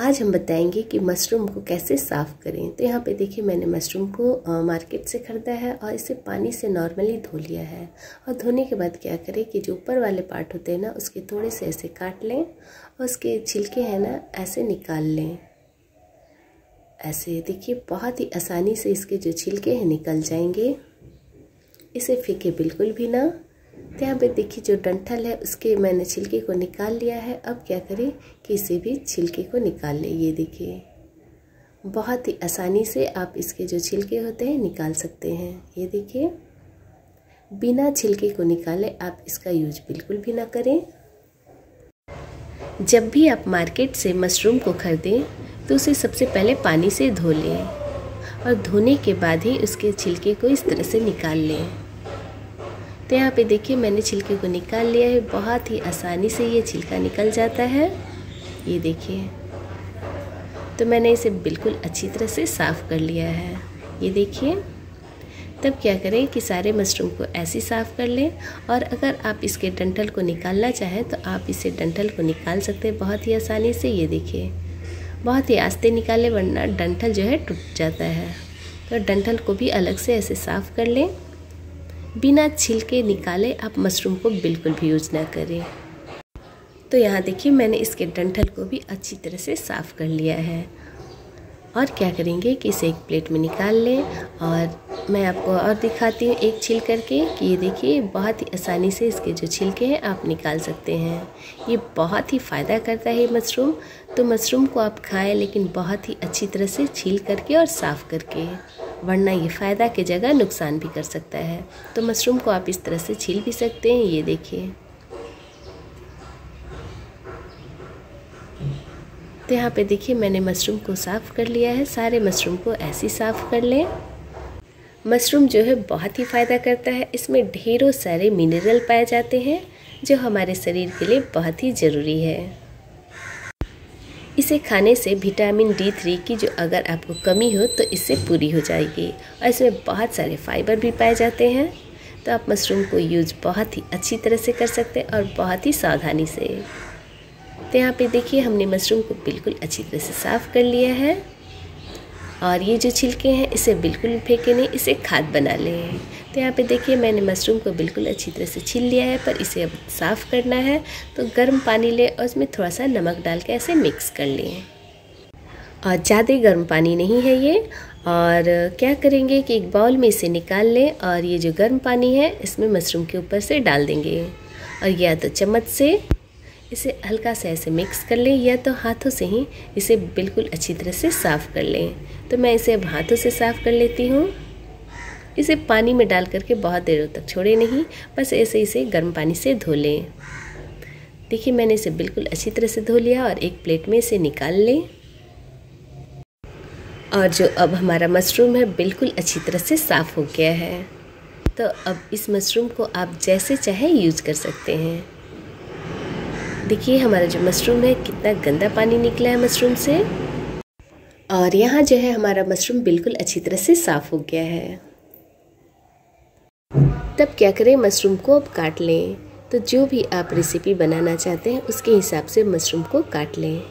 आज हम बताएंगे कि मशरूम को कैसे साफ़ करें। तो यहाँ पे देखिए मैंने मशरूम को मार्केट से ख़रीदा है और इसे पानी से नॉर्मली धो लिया है। और धोने के बाद क्या करें कि जो ऊपर वाले पार्ट होते हैं ना उसके थोड़े से ऐसे काट लें और उसके छिलके हैं ना ऐसे निकाल लें। ऐसे देखिए बहुत ही आसानी से इसके जो छिलके हैं निकल जाएंगे। इसे फेंके बिल्कुल भी ना। तो यहाँ पर देखिए जो डंठल है उसके मैंने छिलके को निकाल लिया है। अब क्या करें कि इसे भी छिलके को निकाल लें। ये देखिए बहुत ही आसानी से आप इसके जो छिलके होते हैं निकाल सकते हैं। ये देखिए बिना छिलके को निकाले आप इसका यूज बिल्कुल भी ना करें। जब भी आप मार्केट से मशरूम को खरीदें तो उसे सबसे पहले पानी से धो लें और धोने के बाद ही उसके छिलके को इस तरह से निकाल लें। तो यहाँ पे देखिए मैंने छिलके को निकाल लिया है। बहुत ही आसानी से ये छिलका निकल जाता है। ये देखिए तो मैंने इसे बिल्कुल अच्छी तरह से साफ़ कर लिया है। ये देखिए तब क्या करें कि सारे मशरूम को ऐसे साफ़ कर लें। और अगर आप इसके डंठल को निकालना चाहें तो आप इसे डंठल को निकाल सकते हैं बहुत ही आसानी से। ये देखिए बहुत ही आस्ते निकालें वरना डंठल जो है टूट जाता है। तो डंठल को भी अलग से ऐसे साफ़ कर लें। बिना छिलके निकाले आप मशरूम को बिल्कुल भी यूज ना करें। तो यहाँ देखिए मैंने इसके डंठल को भी अच्छी तरह से साफ़ कर लिया है। और क्या करेंगे कि इसे एक प्लेट में निकाल लें। और मैं आपको और दिखाती हूँ एक छील करके कि ये देखिए बहुत ही आसानी से इसके जो छिलके हैं आप निकाल सकते हैं। ये बहुत ही फ़ायदा करता है मशरूम। तो मशरूम को आप खाएं लेकिन बहुत ही अच्छी तरह से छील करके और साफ़ करके, वरना ये फ़ायदा की जगह नुकसान भी कर सकता है। तो मशरूम को आप इस तरह से छील भी सकते हैं। ये देखिए तो यहाँ पे देखिए मैंने मशरूम को साफ़ कर लिया है। सारे मशरूम को ऐसे साफ़ कर लें। मशरूम जो है बहुत ही फ़ायदा करता है। इसमें ढेरों सारे मिनरल पाए जाते हैं जो हमारे शरीर के लिए बहुत ही ज़रूरी है। इसे खाने से विटामिन D3 की जो अगर आपको कमी हो तो इससे पूरी हो जाएगी। और इसमें बहुत सारे फाइबर भी पाए जाते हैं। तो आप मशरूम को यूज़ बहुत ही अच्छी तरह से कर सकते हैं और बहुत ही सावधानी से। तो यहाँ पे देखिए हमने मशरूम को बिल्कुल अच्छी तरह से साफ़ कर लिया है। और ये जो छिलके हैं इसे बिल्कुल फेंके नहीं, इसे खाद बना लें। तो यहाँ पे देखिए मैंने मशरूम को बिल्कुल अच्छी तरह से छील लिया है, पर इसे अब साफ़ करना है। तो गर्म पानी लें और उसमें थोड़ा सा नमक डाल के ऐसे मिक्स कर लें। और ज़्यादा गर्म पानी नहीं है ये। और क्या करेंगे कि एक बाउल में इसे निकाल लें और ये जो गर्म पानी है इसमें मशरूम के ऊपर से डाल देंगे। और या तो चम्मच से इसे हल्का सा ऐसे मिक्स कर लें या तो हाथों से ही इसे बिल्कुल अच्छी तरह से साफ़ कर लें। तो मैं इसे अब हाथों से साफ़ कर लेती हूँ। इसे पानी में डाल करके बहुत देर तक छोड़े नहीं, बस ऐसे इसे गर्म पानी से धो लें। देखिए मैंने इसे बिल्कुल अच्छी तरह से धो लिया और एक प्लेट में इसे निकाल लें। और जो अब हमारा मशरूम है बिल्कुल अच्छी तरह से साफ़ हो गया है। तो अब इस मशरूम को आप जैसे चाहे यूज़ कर सकते हैं। देखिए हमारा जो मशरूम है कितना गंदा पानी निकला है मशरूम से। और यहाँ जो है हमारा मशरूम बिल्कुल अच्छी तरह से साफ़ हो गया है। तब क्या करें, मशरूम को अब काट लें। तो जो भी आप रेसिपी बनाना चाहते हैं उसके हिसाब से मशरूम को काट लें।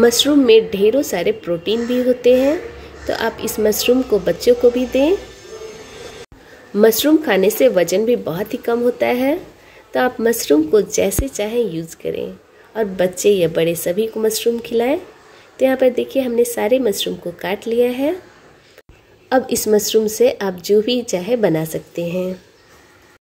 मशरूम में ढेरों सारे प्रोटीन भी होते हैं। तो आप इस मशरूम को बच्चों को भी दें। मशरूम खाने से वज़न भी बहुत ही कम होता है। तो आप मशरूम को जैसे चाहें यूज़ करें और बच्चे या बड़े सभी को मशरूम खिलाएं। तो यहाँ पर देखिए हमने सारे मशरूम को काट लिया है। अब इस मशरूम से आप जो भी चाहे बना सकते हैं।